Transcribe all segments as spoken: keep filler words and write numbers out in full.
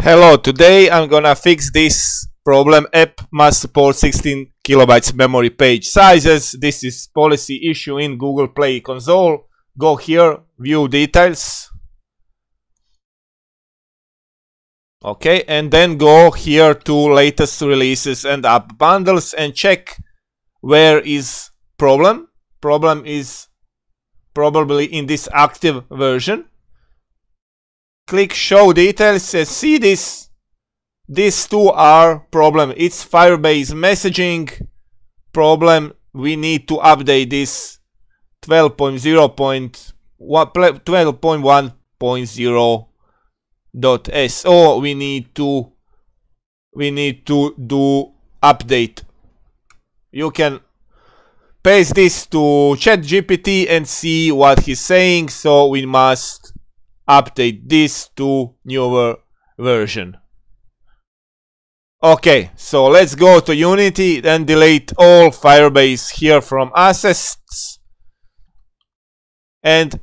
Hello, today I'm gonna fix this problem. App must support sixteen kilobytes memory page sizes. This is policy issue in Google Play Console. Go here, view details. Okay, and then go here to latest releases and app bundles and check where is problem. Problem is probably in this active version. Click show details and see this. These two are problem. It's Firebase messaging problem. We need to update this twelve point zero point one point zero dot S O. We need to we need to do update. You can paste this to ChatGPT and see what he's saying. So we must update this to newer version. Okay, so let's go to Unity and delete all Firebase here from assets and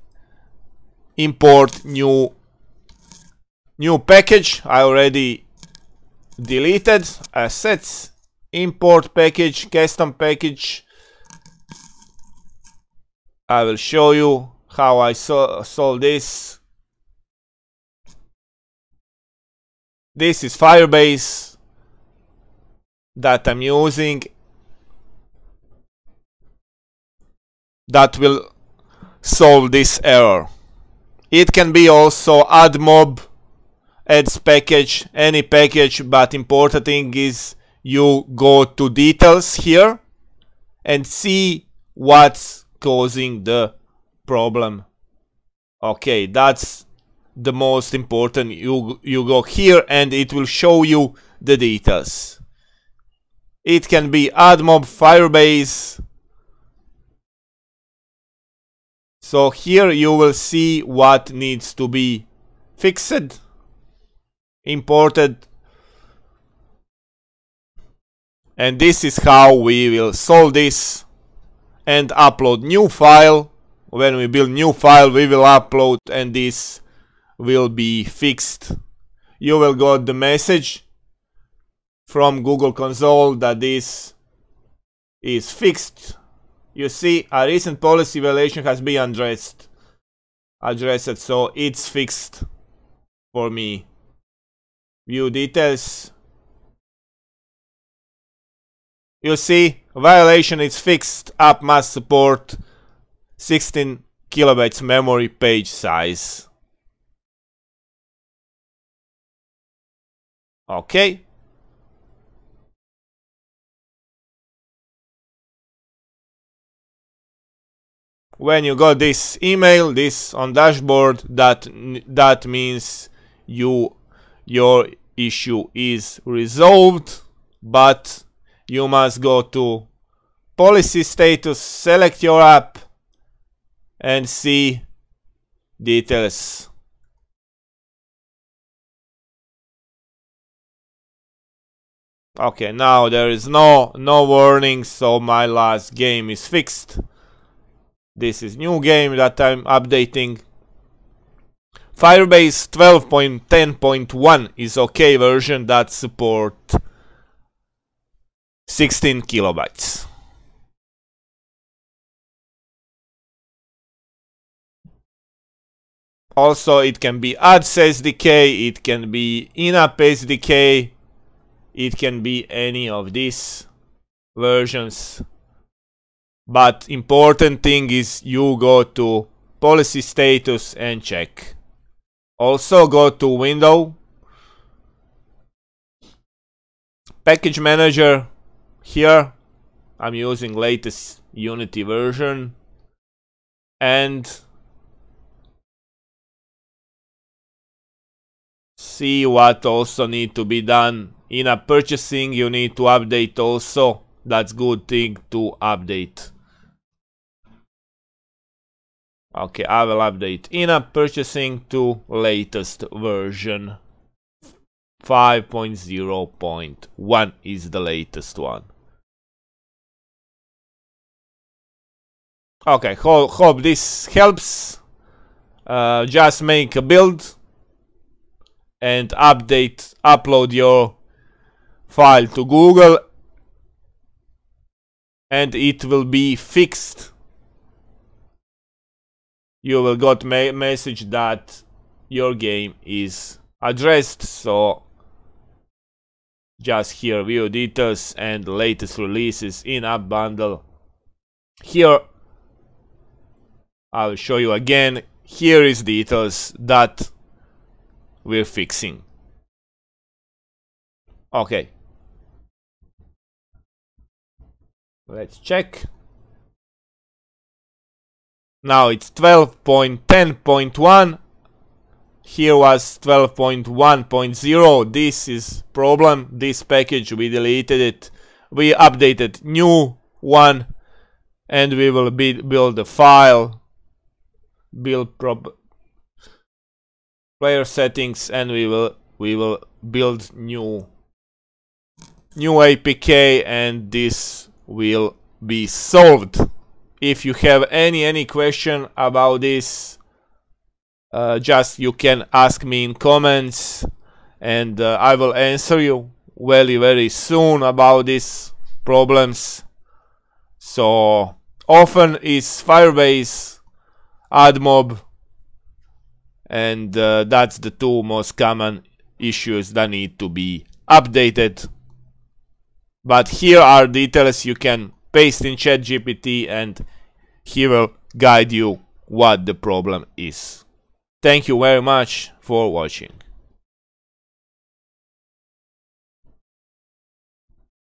import new new package. I already deleted assets. Import package, custom package. I will show you how I sol- solve this. This is Firebase that I'm using. That will solve this error. It can be also AdMob, adds package, any package, but important thing is you go to details here and see what's causing the problem. Okay, that's the most important. You you go here and it will show you the details. It can be AdMob, Firebase. So here you will see what needs to be fixed, imported, and this is how we will solve this. And upload new file. When we build new file, we will upload and this will be fixed. You will get the message from Google Console that this is fixed. You see, a recent policy violation has been addressed. Addressed, so it's fixed for me. View details. You see, violation is fixed. App must support sixteen kilobytes memory page size. Okay. When you got this email, this on dashboard, that that means you your issue is resolved, but you must go to policy status, select your app and see details. Okay, now there is no no warning, so my last game is fixed. This is new game that I'm updating. Firebase twelve point ten point one is okay version that support sixteen kilobytes. Also, it can be ads S D K, it can be in-app S D K, it can be any of these versions. But important thing is you go to policy status and check. Also go to window, package manager. Here I'm using latest Unity version and see what also need to be done. In a purchasing you need to update also. That's good thing to update. Okay, I will update in-app purchasing to latest version. five point zero point one is the latest one. Okay, ho hope this helps. Uh, just make a build and update, upload your file to Google, and it will be fixed. You will got ma message that your game is addressed. So just here view details and latest releases in app bundle. Here I'll show you again. Here is details that we're fixing. Okay, let's check. Now it's twelve point ten point one. Here was twelve point one point zero. This is problem. This package, we deleted it. We updated new one, and we will be build a file, build prop player settings, and we will we will build new new A P K, and this will be solved. If you have any any question about this, uh, just you can ask me in comments, and uh, I will answer you very very soon about these problems. So often is Firebase, AdMob, and uh, that's the two most common issues that need to be updated. But here are details you can paste in ChatGPT, and he will guide you what the problem is. Thank you very much for watching.